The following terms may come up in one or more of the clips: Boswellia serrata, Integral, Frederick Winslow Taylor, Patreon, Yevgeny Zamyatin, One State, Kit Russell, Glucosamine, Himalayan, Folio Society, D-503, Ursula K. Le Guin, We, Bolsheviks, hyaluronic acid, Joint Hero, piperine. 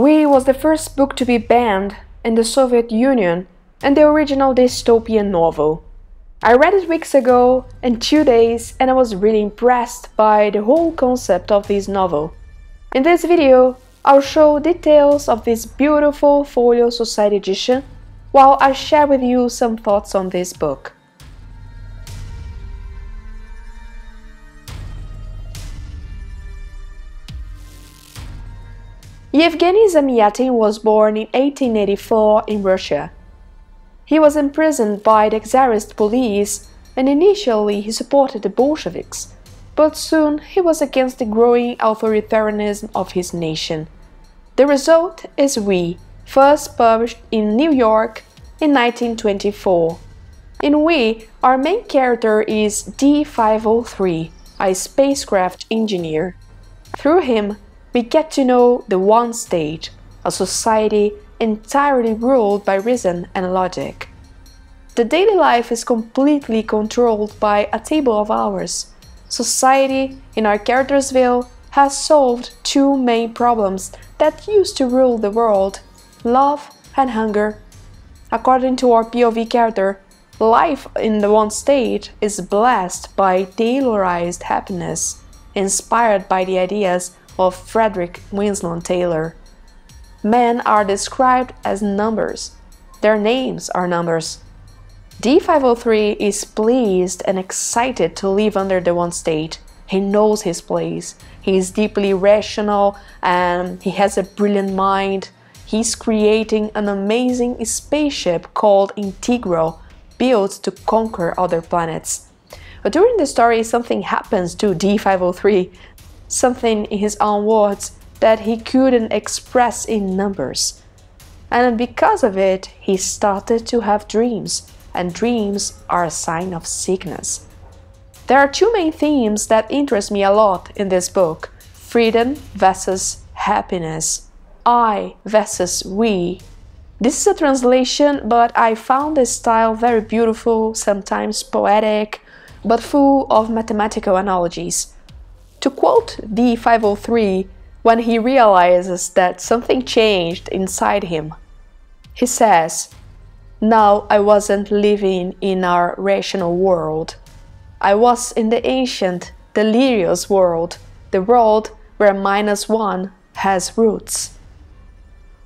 We was the first book to be banned in the Soviet Union and the original dystopian novel. I read it weeks ago in 2 days and I was really impressed by the whole concept of this novel. In this video, I'll show details of this beautiful Folio Society edition while I share with you some thoughts on this book. Yevgeny Zamyatin was born in 1884 in Russia. He was imprisoned by the czarist police and initially he supported the Bolsheviks, but soon he was against the growing authoritarianism of his nation. The result is We, first published in New York in 1924. In We, our main character is D-503, a spacecraft engineer. Through him, we get to know the One State, a society entirely ruled by reason and logic. The daily life is completely controlled by a table of hours. Society, in our character's view, has solved two main problems that used to rule the world: love and hunger. According to our POV character, life in the One State is blessed by Taylorized happiness, inspired by the ideas of Frederick Winslow Taylor. Men are described as numbers. Their names are numbers. D-503 is pleased and excited to live under the One State. He knows his place. He is deeply rational and he has a brilliant mind. He's creating an amazing spaceship called Integral, built to conquer other planets. But during the story, something happens to D-503. Something, in his own words, that he couldn't express in numbers. And because of it, he started to have dreams, and dreams are a sign of sickness. There are two main themes that interest me a lot in this book: freedom versus happiness, I versus we. This is a translation, but I found this style very beautiful, sometimes poetic, but full of mathematical analogies. To quote D-503, when he realizes that something changed inside him, he says, "Now I wasn't living in our rational world. I was in the ancient, delirious world, the world where -1 has roots."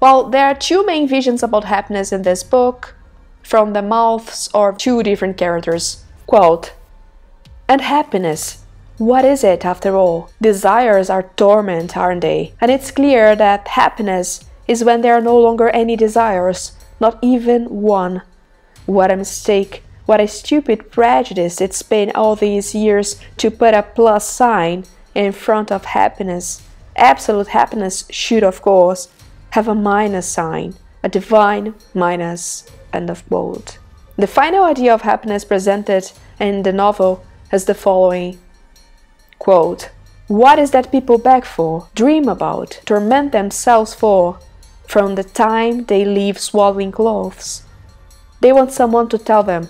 Well, there are two main visions about happiness in this book, from the mouths of two different characters. Quote, "And happiness, what is it after all? Desires are torment, aren't they? And it's clear that happiness is when there are no longer any desires, not even one. What a mistake, what a stupid prejudice it's been all these years to put a +sign in front of happiness. Absolute happiness should, of course, have a -sign, a divine minus." End of quote. The final idea of happiness presented in the novel is the following. Quote, "What is that people beg for, dream about, torment themselves for, from the time they leave swaddling clothes? They want someone to tell them,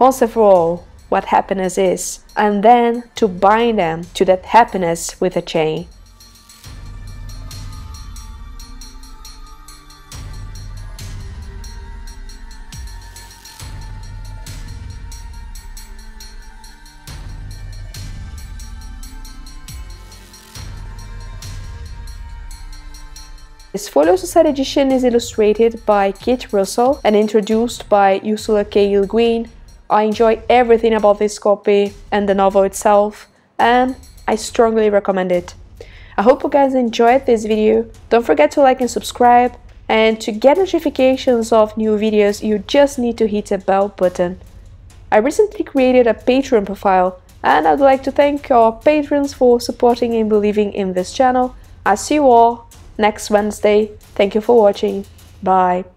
once and for all, what happiness is, and then to bind them to that happiness with a chain." This Folio Society edition is illustrated by Kit Russell and introduced by Ursula K. Le Guin. I enjoy everything about this copy and the novel itself, and I strongly recommend it. I hope you guys enjoyed this video. Don't forget to like and subscribe, and to get notifications of new videos you just need to hit the bell button. I recently created a Patreon profile and I'd like to thank our patrons for supporting and believing in this channel. I see you all next Wednesday. Thank you for watching. Bye.